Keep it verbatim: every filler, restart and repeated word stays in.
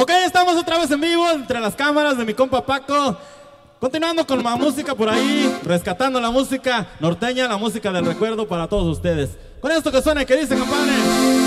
Ok, estamos otra vez en vivo entre las cámaras de mi compa Paco, continuando con más música por ahí, rescatando la música norteña, la música del recuerdo para todos ustedes. Con esto que suena y que dice, compadre.